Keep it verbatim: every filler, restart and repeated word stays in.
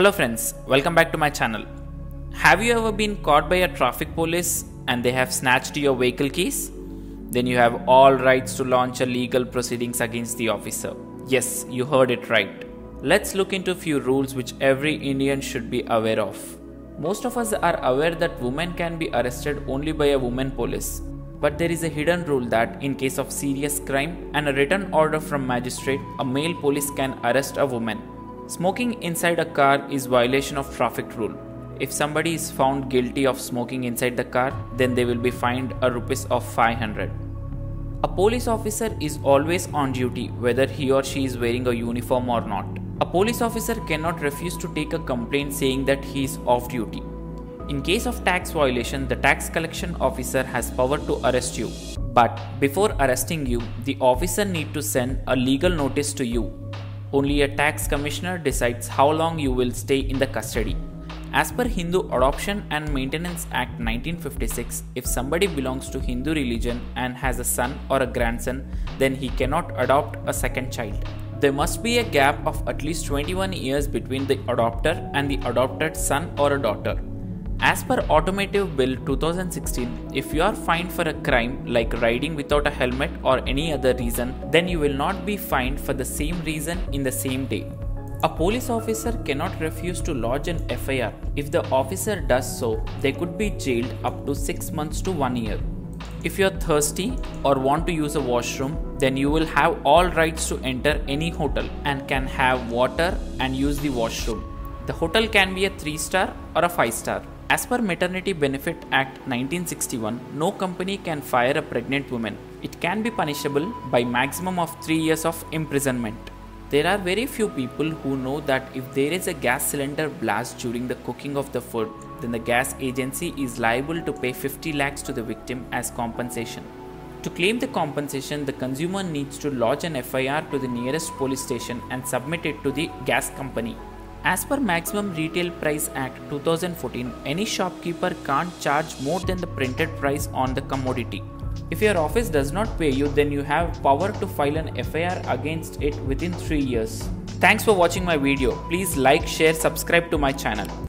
Hello friends, welcome back to my channel. Have you ever been caught by a traffic police and they have snatched your vehicle keys? Then you have all rights to launch a legal proceedings against the officer. Yes, you heard it right. Let's look into a few rules which every Indian should be aware of. Most of us are aware that women can be arrested only by a woman police. But there is a hidden rule that in case of serious crime and a written order from magistrate, a male police can arrest a woman. Smoking inside a car is violation of traffic rule. If somebody is found guilty of smoking inside the car, then they will be fined a rupees of five hundred. A police officer is always on duty whether he or she is wearing a uniform or not. A police officer cannot refuse to take a complaint saying that he is off duty. In case of tax violation, the tax collection officer has power to arrest you. But before arresting you, the officer need to send a legal notice to you. Only a tax commissioner decides how long you will stay in the custody. As per Hindu Adoption and Maintenance Act nineteen fifty-six, if somebody belongs to Hindu religion and has a son or a grandson, then he cannot adopt a second child. There must be a gap of at least twenty-one years between the adopter and the adopted son or a daughter. As per Automotive Bill two thousand sixteen, if you are fined for a crime like riding without a helmet or any other reason, then you will not be fined for the same reason in the same day. A police officer cannot refuse to lodge an F I R. If the officer does so, they could be jailed up to six months to one year. If you are thirsty or want to use a washroom, then you will have all rights to enter any hotel and can have water and use the washroom. The hotel can be a three star or a five star. As per Maternity Benefit Act nineteen sixty-one, no company can fire a pregnant woman. It can be punishable by maximum of three years of imprisonment. There are very few people who know that if there is a gas cylinder blast during the cooking of the food, then the gas agency is liable to pay fifty lakhs to the victim as compensation. To claim the compensation, the consumer needs to lodge an F I R to the nearest police station and submit it to the gas company. As per Maximum Retail Price Act two thousand fourteen, any shopkeeper can't charge more than the printed price on the commodity. If your office does not pay you, then you have power to file an F I R against it within three years. Thanks for watching my video. Please like, share, subscribe to my channel.